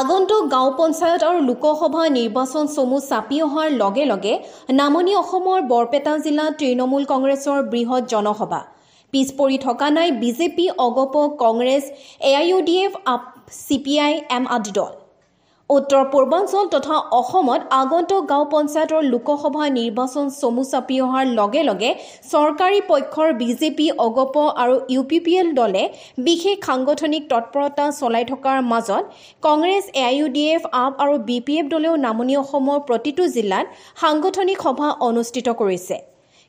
আগন্তুক গাঁও পঞ্চায়ত আৰু লোকসভা নিৰ্বাচন চমু চাপি অহাৰ লগে লগে নামনি অসমৰ বৰপেটা জিলা তৃণমূল কংগ্ৰেছৰ বৃহৎ জনসভা পিছপৰি থকা নাই BJP AGP Congress AIUDF CPI M আদি দল উত্তৰ পূৰ্বাঞ্চল তথা অসমত আগন্তুক গাঁও পঞ্চায়তৰ লোকসভা নিৰ্বাচন চমু চাপি অহাৰ লগে লগে চৰকাৰী পক্ষৰ বিজেপি অগপ আৰু ইউপিপিএল দলে বিশেষ সাংগঠনিক তৎপৰতা চলাই থকাৰ মাজত কংগ্ৰেছ এআইইউডিএফ আৰু বিপিএফ দলেও নামনি অসমৰ প্ৰতিটো জিলাত সাংগঠনিক সভা অনুষ্ঠিত কৰিছে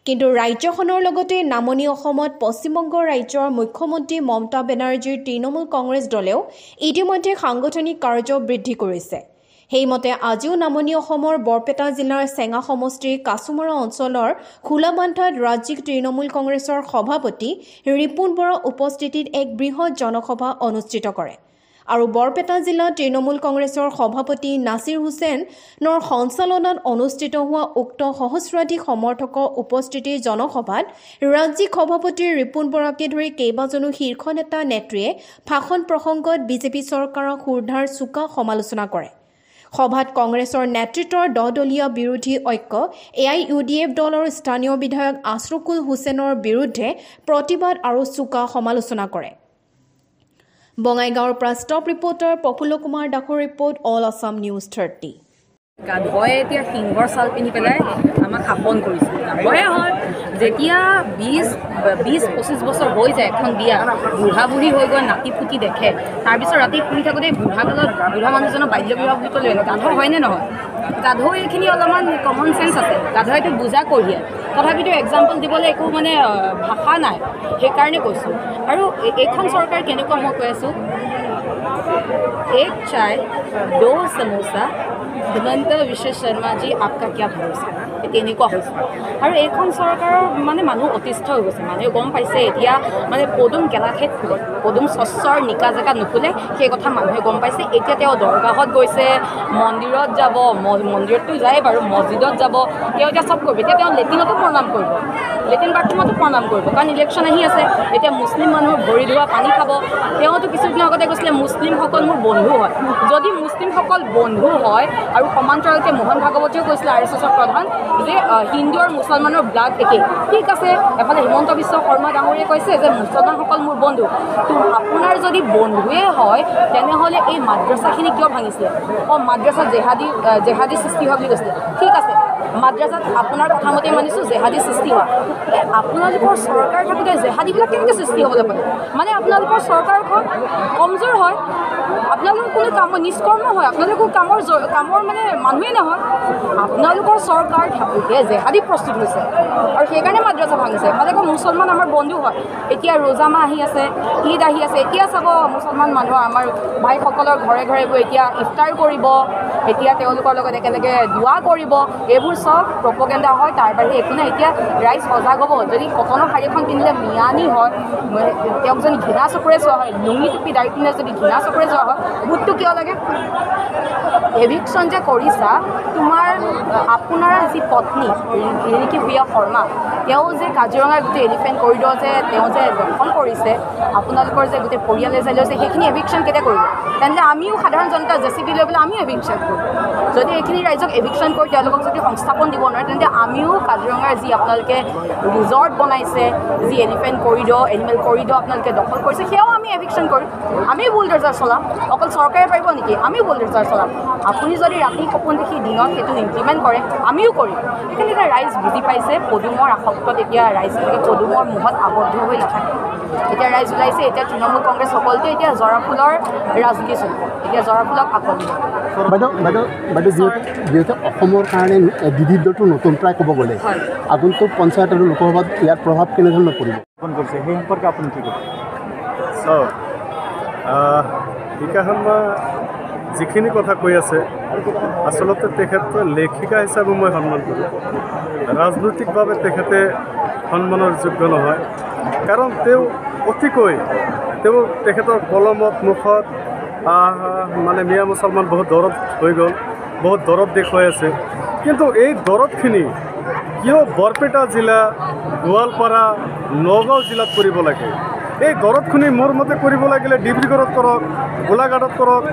কিন্তু ৰাজ্যখনৰ লগতে নামনি অসমত পশ্চিমবংগ ৰাজ্যৰ মুখ্যমন্ত্ৰী মমতা বেনাৰ্জীৰ তৃণমূল কংগ্ৰেছ দলেও ইতিমধ্যে সাংগঠনিক কাৰ্য বৃদ্ধি কৰিছে সেইমতে আজিও নামনি অসমৰ বৰপেটা জিলাৰ চেঙা সমষ্টিৰ কাছুমৰা অঞ্চলৰ খোলাবান্ধাত ৰাজ্যিক তৃণমূল কংগ্ৰেছৰ সভাপতি ৰিপুণ বৰা উপস্থিতিত এক বৃহৎ জনসভা অনুষ্ঠিত কৰে আৰু বৰপেটা জিলা তৃণমূল কংগ্ৰেছৰ সভাপতি নাছিৰ হুছেইনৰ সঞ্চালনাত অনুষ্ঠিত হোৱা উক্ত সহস্ৰাধিক সমৰ্থকৰ উপস্থিতিৰ জনসভাত ৰাজ্যিক সভাপতি ৰিপুণ বৰাকে ধৰি কেইবাজনো শীৰ্ষ নেতা নেত্ৰীয়ে ভাষণ প্ৰসংগত বিজেপি চৰকাৰক সুৰধাৰ চোকা সমালোচনা কৰে সভাত কংগ্ৰেছৰ নেতৃত্বৰ দলদলীয় বিৰোধী ঐক্য এআইইউডিএফ দলৰ স্থানীয় বিধায়ক আশ্ৰকুল হুছেইনৰ বিৰুদ্ধে প্ৰতিবাদ আৰু চোকা সমালোচনা কৰে বঙাইগাঁৱৰ পৰা ষ্টপ ৰিপৰ্টাৰ প্ৰফুল্ল কুমাৰ ডাকৰ ৰিপৰ্ট অল আছাম নিউজ 30 গাধয়ে এতিয়া সিংহৰ চাল পিন্ধি পেলাই আমাক শাসন কৰিছে গাধয়ে হয় যেতিয়া 20-25 বছৰ হৈ যায় এখন বিয়া বুঢ়া বুঢ়ী হৈ গৈ নাতি পুতি দেখে তাৰপিছত ৰাতি শুই থাকোঁতে বুঢ়া মানুহজনৰ বাল্য বিবাহ বুলি ক'লে গাধ হয়নে নহয় গাধ এইখিনি অলপমান কমন চেন্স আছে গাধয়েতো বুজা কঢ়িয়াই তথাপিতো এক্সাম্পল দিবলৈ একো মানে ভাষা নাই সেইকাৰণে কৈছোঁ আৰু এইখন চৰকাৰ কেনেকুৱা মই কৈ আছোঁ এক চাই দো সমোচা হিমন্ত বিশ্ব শৰ্মা জি আপকা কিয়া ভৰসা তেনেকুৱা হৈছে আৰু এইখন চৰকাৰৰ মানে মানুহ অতিষ্ঠ হৈ গৈছে মানুহে গম পাইছে এতিয়া মানে পদুম গেলাখেত ফুলে পদুম স্বচ্ছৰ নিকা জেগা নুখুলে সেই কথা মানুহে গম পাইছে এতিয়া তেওঁ দৰগাহত গৈছে মন্দিৰত যাব মন্দিৰততো যায় বাৰু মছজিদত যাব তেওঁ এতিয়া চব কৰিব এতিয়া তেওঁ লেট্ৰিনতো প্ৰণাম কৰিব লেট্ৰিন বাথৰুমতো প্ৰণাম কৰিব কাৰণ ইলেকশ্যন আহি আছে এতিয়া মুছলিম মানুহৰ ভৰি ধোৱা পানী খাব তেওঁতো কিছুদিন আগতে কৈছিলে মুছলিমসকল মোৰ বন্ধু হয় যদি মুছলিমসকল বন্ধু হয় আৰু সমান্তৰালকৈ মোহন ভাগৱতেও কৈছিলে আৰ এছ এছৰ প্ৰধান যে হিন্দু আৰু মুছলমানৰ ব্লাড একেই ঠিক আছে এফালে হিমন্ত বিশ্ব শৰ্মা ডাঙৰীয়ে কৈছে যে মুছলমানসকল মোৰ বন্ধু আপোনাৰ যদি বন্ধুৱে হয় তেনেহ'লে এই মাদ্ৰাছাখিনি কিয় ভাঙিছিলে মাদ্ৰাছা জেহাদী সৃষ্টি হোৱা বুলি কৈছিলে ঠিক আছে মাদ্ৰাছাত আপোনাৰ কথা মতে মানিছোঁ জেহাদী সৃষ্টি হোৱা আপোনালোকৰ চৰকাৰ থাকোঁতে জেহাদীবিলাক কেনেকৈ সৃষ্টি হ'বলৈ পালে মানে আপোনালোকৰ চৰকাৰখন কমজোৰ হয় আপোনালোকৰ কোনো কামৰ নিষ্কৰ্ম হয় আপোনালোকৰ কামৰ মানে মানুহেই নহয় আপোনালোকৰ চৰকাৰ থাকোঁতে জেহাদী প্ৰস্তুত হৈছে আৰু সেইকাৰণে মাদ্ৰাছা ভাঙিছে আপোনালোকৰ মুছলমান আমাৰ বন্ধু হয় এতিয়া ৰোজা মাহ আহি আছে ঈদ আহি আছে এতিয়া চাব মুছলমান মানুহৰ আমাৰ ভাইসকলৰ ঘৰে ঘৰে গৈ এতিয়া ইফতাৰ কৰিব এতিয়া তেওঁলোকৰ লগত একেলগে দুৱা কৰিব এইবোৰ চব প্ৰপগেণ্ডা হয় তাৰ বাহিৰে একো নাই এতিয়া ৰাইজ সজাগ হ'ব যদি কটনৰ শাৰী এখন পিন্ধিলে মিয়ানী হয় তেওঁক যদি ঘৃণা চকুৰে চোৱা হয় লুঙি টুপি দাৰি পিন্ধিলে যদি ঘৃণা চকুৰে চোৱা হয় বুটটো কিয় লাগে এভিকশ্যন যে কৰিছা তোমাৰ আপোনাৰ যি পত্নী ৰিণিকি ভূঞা শৰ্মা তেওঁ যে কাজিৰঙাৰ গোটেই এলিফেণ্ট কৰিডৰ যে তেওঁ যে দৰ্শন কৰিছে আপোনালোকৰ যে গোটেই পৰিয়ালে যে লৈছে সেইখিনি এভিকশ্যন কেতিয়া কৰিব তেনেহ'লে আমিও সাধাৰণ জনতা জে চি বি লৈ পেলাই আমিও এভিকশ্যন কৰোঁ যদি এইখিনি ৰাইজক এভিকশ্যন কৰি তেওঁলোকক যদি সংস্থাপন দিব নোৱাৰে তেন্তে আমিও কাজিৰঙাৰ যি আপোনালোকে ৰিজৰ্ট বনাইছে যি এলিফেণ্ট কৰিডৰ এনিমেল কৰিডৰ আপোনালোকে দখল কৰিছে সেয়াও আমি এভিকশ্যন কৰিম আমি বুলড'জাৰ চলাম অকল চৰকাৰে পাৰিব নেকি আমি বুলড'জাৰ চলাম আপুনি যদি ৰাতি সপোন দেখি দিনত সেইটো ইমপ্লিমেণ্ট কৰে আমিও কৰিম সেইকাৰণে এতিয়া ৰাইজ বুজি পাইছে পদুমৰ আসক্তত এতিয়া ৰাইজ পদুমৰ মুখত আবদ্ধ হৈ নাথাকে এতিয়া ৰাইজ ওলাইছে এতিয়া তৃণমূল কংগ্ৰেছ সকলোতে এতিয়া জৰাফুলৰ ৰাজনীতি চলিব এতিয়া জৰাফুলক আকৰ্ষণ যিহেতু অসমৰ কাৰণে দিদিৰ দলটো নতুন প্ৰায় ক'ব গ'লে আগন্তুক পঞ্চায়ত আৰু লোকসভাত ইয়াৰ প্ৰভাৱ কেনেধৰণৰ পৰিব সেই সম্পৰ্কে আপুনি কি কয় চাওক বিকাশৰ্মা যিখিনি কথা কৈ আছে আচলতে তেখেতে লেখিকা হিচাপে মই সন্মান কৰোঁ ৰাজনৈতিকভাৱে তেখেতে সন্মানৰ যোগ্য নহয় কাৰণ তেওঁ অতিকৈ তেওঁ তেখেতৰ কলমত মুখত মানে মিয়া মুছলমান বহুত দৰদ হৈ গ'ল বহুত দৰদ দেখুৱাই আছে কিন্তু এই দৰদখিনি কিয় বৰপেটা জিলা গোৱালপাৰা নগাঁও জিলাত কৰিব লাগে এই দৰদখিনি মোৰ মতে কৰিব লাগিলে ডিব্ৰুগড়ত কৰক গোলাঘাটত কৰক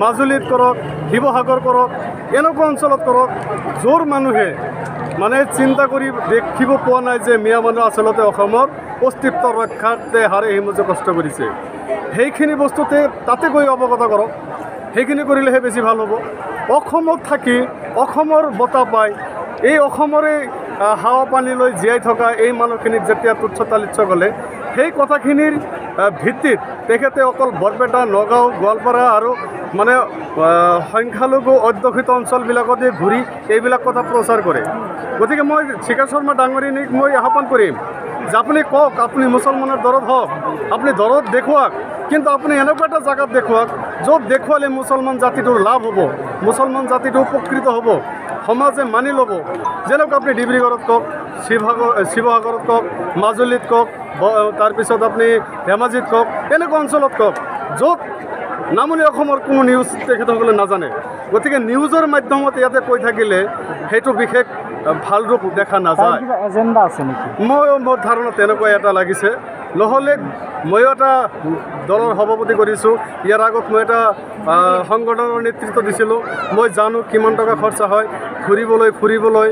মাজুলিত কৰক, শিবসাগৰ কৰক, এনেকুৱা অঞ্চলত কৰক, য'ৰ মানুহে মানে চিন্তা কৰি দেখিব পোৱা নাই যে মিয়া মানুহ আচলতে অসমৰ অস্তিত্ব ৰক্ষাতে হাৰে হিমজে কষ্ট কৰিছে। সেইখিনি বস্তুতে তাতে গৈ অৱগত কৰক, সেইখিনি কৰিলেহে বেছি ভাল হ'ব। অসমত থাকি অসমৰ বতাহ পায়, এই অসমৰে হাৱা পানী লৈ জীয়াই থকা এই মানুহখিনিক যেতিয়া তুচ্ছতালিচ্ছ গ'লে, সেই কথাখিনিৰ ভিত্তিত তেখেতে অকল বৰপেটা, নগাঁও, গোৱালপাৰা আৰু মানে সংখ্যালঘু অধ্যুষিত অঞ্চলবিলাকতে ঘূৰি এইবিলাক কথা প্ৰচাৰ কৰে। গতিকে মই শিখা শৰ্মা ডাঙৰীনিক মই আহ্বান কৰিম যে আপুনি কওক, আপুনি মুছলমানৰ দৰদ হওক, আপুনি দৰদ দেখুৱাওক, কিন্তু আপুনি এনেকুৱা এটা জেগাত দেখুৱাওক য'ত দেখুৱালে মুছলমান জাতিটোৰ লাভ হ'ব, মুছলমান জাতিটো উপকৃত হ'ব, সমাজে মানি ল'ব। যেনেকৈ আপুনি ডিব্ৰুগড়ত কওক, শিৱসাগৰত কওক, মাজুলীত কওক, তাৰপিছত আপুনি ধেমাজিত কওক, এনেকুৱা অঞ্চলত কওক য'ত নামনি অসমৰ কোনো নিউজ তেখেতসকলে নাজানে। গতিকে নিউজৰ মাধ্যমত ইয়াতে কৈ থাকিলে সেইটো বিশেষ ভাল ৰূপ দেখা নাযায়। এজেণ্ডা আছে নেকি? মোৰ ধাৰণা তেনেকুৱা এটা লাগিছে। নহ'লে ময়ো এটা দলৰ সভাপতি কৰিছোঁ, ইয়াৰ আগত মই এটা সংগঠনৰ নেতৃত্ব দিছিলোঁ, মই জানো কিমান টকা খৰচা হয় ফুৰিবলৈ,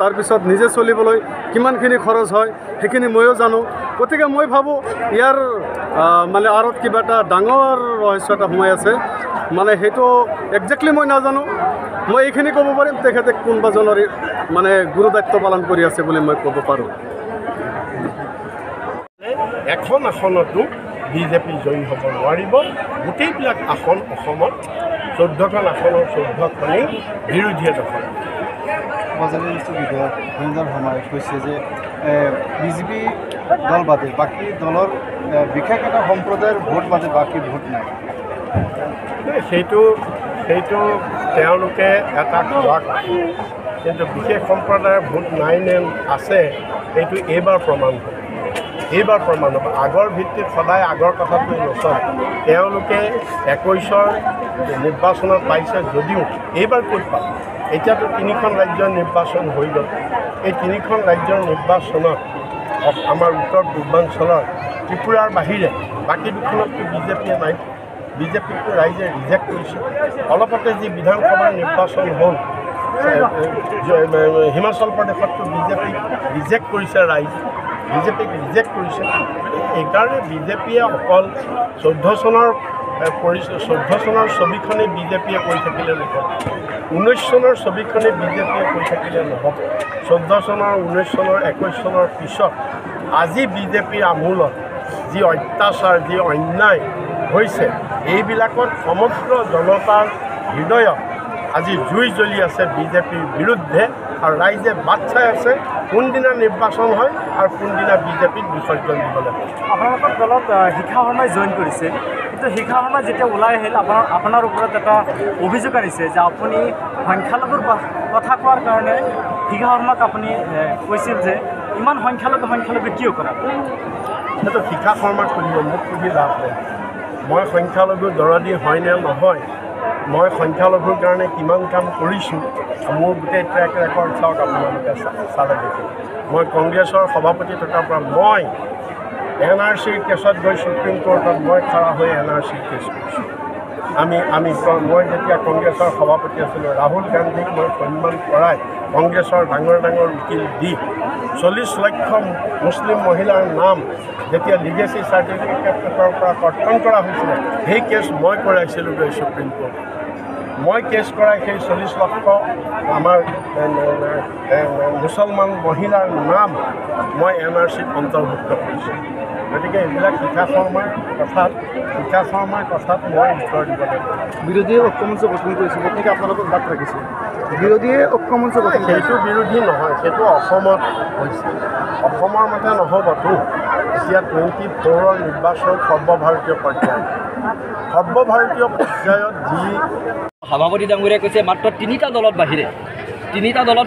তাৰপিছত নিজে চলিবলৈ কিমানখিনি খৰচ হয় সেইখিনি ময়ো জানো। গতিকে মই ভাবোঁ ইয়াৰ মানে আঁৰত কিবা এটা ডাঙৰ ৰহস্য এটা সোমাই আছে, মানে সেইটো একজেক্টলি মই নাজানো। মই এইখিনি ক'ব পাৰিম তেখেতে কোনোবাজনৰ মানে গুৰু দায়িত্ব পালন কৰি আছে বুলি মই ক'ব পাৰোঁ। এখন আসনতো বিজেপি জয়ী হ'ব নোৱাৰিব। গোটেইবিলাক আসন অসমত 14খন আসনৰ 14খনেই বিৰোধীয়ে দখল। মাজুলীৰ বিধায়ক সুন্দৰ সমাজ কৈছে যে বিজেপি দল বাদে বাকী দলৰ বিশেষ এটা সম্প্ৰদায়ৰ ভোট বাদে বাকী ভোট নাই। সেইটো তেওঁলোকে এটা ভাগ, কিন্তু বিশেষ সম্প্ৰদায়ৰ ভোট নাই নে আছে সেইটো এইবাৰ প্ৰমাণ হ'ব। আগৰ ভিত্তিত সদায় আগৰ কথাটো নচলে। তেওঁলোকে 21ৰ নিৰ্বাচনত পাইছে যদিও এইবাৰ ক'ত পাব? এতিয়াতো 3খন ৰাজ্যৰ নিৰ্বাচন হৈ গ'ল। এই 3খন ৰাজ্যৰ নিৰ্বাচনত আমাৰ উত্তৰ পূৰ্বাঞ্চলৰ ত্ৰিপুৰাৰ বাহিৰে বাকী দুখনততো বিজেপিয়ে নাই। বিজেপিকতো ৰাইজে ৰিজেক্ট কৰিছে। অলপতে যি বিধানসভাৰ নিৰ্বাচন হ'ল হিমাচল প্ৰদেশততো বিজেপিক ৰিজেক্ট কৰিছে ৰাইজে। এইকাৰণে বিজেপিয়ে অকল 14 চনৰ ছবিখনে বিজেপিয়ে কৈ থাকিলে নহ'ব, 19 চনৰ ছবিখনে বিজেপিয়ে কৈ থাকিলে নহ'ব। 14 চনৰ, 19 চনৰ, 21 চনৰ পিছত আজি বিজেপিৰ আমোলত যি অত্যাচাৰ, যি অন্যায় হৈছে, এইবিলাকত সমগ্ৰ জনতাৰ হৃদয়ত আজি জুই জ্বলি আছে বিজেপিৰ বিৰুদ্ধে। আৰু ৰাইজে বাট চাই আছে কোনদিনা নিৰ্বাচন হয় আৰু কোনদিনা বিজেপিক বিসৰ্জন দিবলৈ। আপোনালোকৰ দলত শিখা শৰ্মাই জইন কৰিছে, কিন্তু শিখা শৰ্মা যেতিয়া ওলাই আহিল আপোনাৰ ওপৰত এটা অভিযোগ আহিছে যে আপুনি সংখ্যালঘুৰ কথা কোৱাৰ কাৰণে শিখা শৰ্মাক আপুনি কৈছিল যে ইমান সংখ্যালঘু কিয় কৰা? সেইটো শিখা শৰ্মাক সুধিব, মোক সুধি লাভ নাই। মই সংখ্যালঘু দৰদী হয় নে নহয়, মই সংখ্যালঘুৰ কাৰণে কিমান কাম কৰিছোঁ, মোৰ গোটেই ট্ৰেক ৰেকৰ্ড চাওক আপোনালোকে চালে দেখি। মই কংগ্ৰেছৰ সভাপতি থকাৰ পৰা মই NRCৰ কেছত গৈ সুপ্ৰিম কোৰ্টত মই খাৰা হৈ NRCৰ কেছ কৰিছোঁ। মই যেতিয়া কংগ্ৰেছৰ সভাপতি আছিলোঁ, ৰাহুল গান্ধীক মই সন্মান কৰাই কংগ্ৰেছৰ ডাঙৰ উকিল দি 40 লক্ষ মুছলিম মহিলাৰ নাম যেতিয়া লিগেচি চাৰ্টিফিকেটৰ পৰা কৰ্তন কৰা হৈছিলে, সেই কেছ মই কৰাইছিলোঁ গৈ সুপ্ৰিম কোৰ্টত। মই কেছ কৰাই সেই 40 লক্ষ আমাৰ মুছলমান মহিলাৰ নাম মই NRCত অন্তৰ্ভুক্ত কৰিছোঁ। গতিকে এইবিলাক শিখা শৰ্মাৰ কথাত মই উত্তৰ দিব লাগিব। বিৰোধীয়ে ঐক্যমঞ্চ গঠন কৰিছে, গতিকে আপোনালোকক বাদ ৰাখিছে। বিৰোধীয়ে ঐক্যমঞ্চ গঠন, সেইটো বিৰোধী নহয়, সেইটো অসমত হৈছে। অসমৰ মতে নহ'বতো। এতিয়া 24ৰ নিৰ্বাচন সৰ্বভাৰতীয় পৰ্যায়ত, যি সভাপতি ডাঙৰীয়াই কৈছে মাত্ৰ 3টা দলত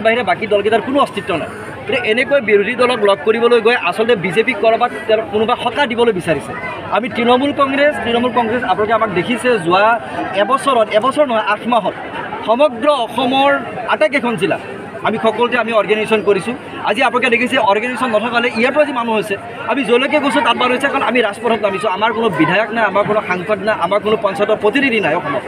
বাহিৰে বাকী দলকেইটাৰ কোনো অস্তিত্ব নাই। গতিকে এনেকৈ বিৰোধী দলক লগ কৰিবলৈ গৈ আচলতে বিজেপিক ক'ৰবাত কোনোবা সকাহ দিবলৈ বিচাৰিছে। আমি তৃণমূল কংগ্ৰেছ আপোনালোকে আমাক দেখিছে যোৱা এবছৰ নহয় 8 মাহত সমগ্ৰ অসমৰ আটাইকেইখন জিলা আমি সকলোতে অৰ্গেনাইজেশ্যন কৰিছোঁ। আজি আপোনালোকে দেখিছে অৰ্গেনাইজেশ্যন নথকালে ইয়াতো আজি মানুহ হৈছে। আমি যলৈকে গৈছোঁ তাত মানুহ হৈছে, কাৰণ আমি ৰাজপথত নামিছোঁ। আমাৰ কোনো বিধায়ক নাই, আমাৰ কোনো সাংসদ নাই, আমাৰ কোনো পঞ্চায়তৰ প্ৰতিনিধি নাই অসমত।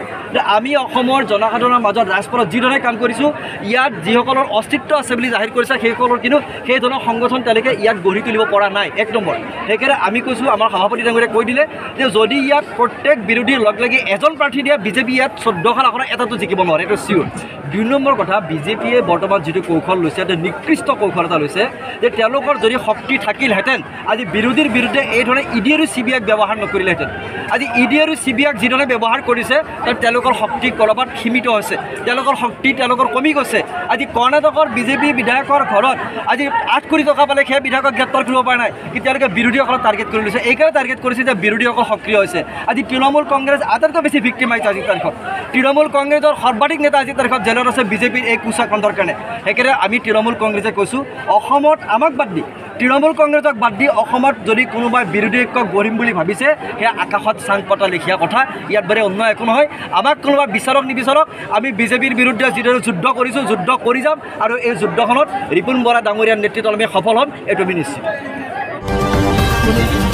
আমি অসমৰ জনসাধাৰণৰ মাজত ৰাজপথত যিধৰণে কাম কৰিছোঁ, ইয়াত যিসকলৰ অস্তিত্ব আছে বুলি জাহিৰ কৰিছে সেইসকলৰ কিন্তু সেই ধৰণৰ সংগঠন তেওঁলোকে ইয়াত গঢ়ি তুলিব পৰা নাই, এক নম্বৰ। সেইকাৰণে আমি কৈছোঁ, আমাৰ সভাপতি ডাঙৰীয়াই কৈ দিলে যে যদি ইয়াত প্ৰত্যেক বিৰোধীৰ লগ লাগি এজন প্ৰাৰ্থী দিয়ে, বিজেপি ইয়াত 14খন আসনত এটাতো জিকিব নোৱাৰে, এইটো চিয়'ৰ। দুই নম্বৰ কথা, বিজেপিয়ে বৰ্তমান যিটো কৌশল লৈছে, এটা নিকৃষ্ট কৌশল এটা লৈছে যে তেওঁলোকৰ যদি শক্তি থাকিলহেঁতেন আজি বিৰোধীৰ বিৰুদ্ধে এইধৰণে ইডি আৰু চি বি আইক ব্যৱহাৰ নকৰিলেহেঁতেন। আজি ইডি আৰু চি বি আইক যিধৰণে ব্যৱহাৰ কৰিছে তাত তেওঁলোকৰ শক্তি ক'ৰবাত সীমিত হৈছে, তেওঁলোকৰ শক্তি তেওঁলোকৰ কমি গৈছে। আজি কৰ্ণাটকৰ বিজেপি বিধায়কৰ ঘৰত আজি 8 কোটি টকা পালে সেই বিধায়কক গ্ৰেপ্তাৰ কৰিব পৰা নাই, কিন্তু তেওঁলোকে বিৰোধীসকলক টাৰ্গেট কৰি লৈছে। এইকাৰণে টাৰ্গেট কৰিছে যে বিৰোধীসকল সক্ৰিয় হৈছে। আজি তৃণমূল কংগ্ৰেছ আটাইতকৈ বেছি ভিক্টিমাইজ। আজিৰ তাৰিখত তৃণমূল কংগ্ৰেছৰ সৰ্বাধিক নেতা আজিৰ তাৰিখত জেলত আছে বিজেপিৰ এই কুচাকাণ্ডৰ কাৰণে। সেইকাৰণে আমি তৃণমূল কংগ্ৰেছে কৈছোঁ, অসমত আমাক বাদ দি, তৃণমূল কংগ্ৰেছক বাদ দি অসমত যদি কোনোবাই বিৰোধীক গঢ়িম বুলি ভাবিছে, সেয়া আকাশত চাং পতা লেখীয়া কথা, ইয়াত বাৰে অন্য একো নহয়। আমাক কোনোবা বিচাৰক নিবিচাৰক, আমি বিজেপিৰ বিৰুদ্ধে যিদৰে যুদ্ধ কৰিছোঁ যুদ্ধ কৰি যাম, আৰু এই যুদ্ধখনত ৰিপুণ বৰা ডাঙৰীয়াৰ নেতৃত্বত আমি সফল হ'ম, এইটো আমি নিশ্চিত।